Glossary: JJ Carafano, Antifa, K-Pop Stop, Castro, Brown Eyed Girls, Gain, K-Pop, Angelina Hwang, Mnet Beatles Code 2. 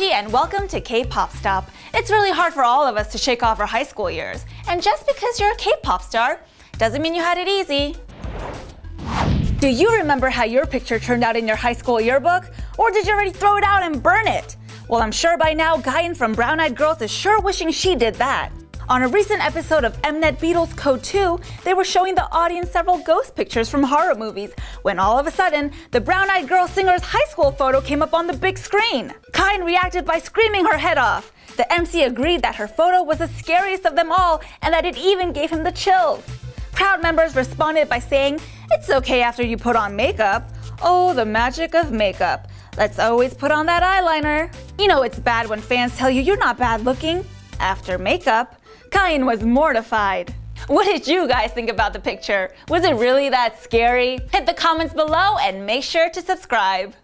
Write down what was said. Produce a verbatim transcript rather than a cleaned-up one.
Angie and welcome to K-Pop Stop. It's really hard for all of us to shake off our high school years. And just because you're a K-pop star doesn't mean you had it easy. Do you remember how your picture turned out in your high school yearbook? Or did you already throw it out and burn it? Well, I'm sure by now Gain from Brown Eyed Girls is sure wishing she did that. On a recent episode of Mnet Beatles Code two, they were showing the audience several ghost pictures from horror movies when all of a sudden, the Brown Eyed Girl singer's high school photo came up on the big screen. Gain reacted by screaming her head off. The M C agreed that her photo was the scariest of them all and that it even gave him the chills. Crowd members responded by saying, "It's okay after you put on makeup." Oh, the magic of makeup. Let's always put on that eyeliner. You know it's bad when fans tell you you're not bad looking after makeup. Gain was mortified. What did you guys think about the picture? Was it really that scary? Hit the comments below and make sure to subscribe.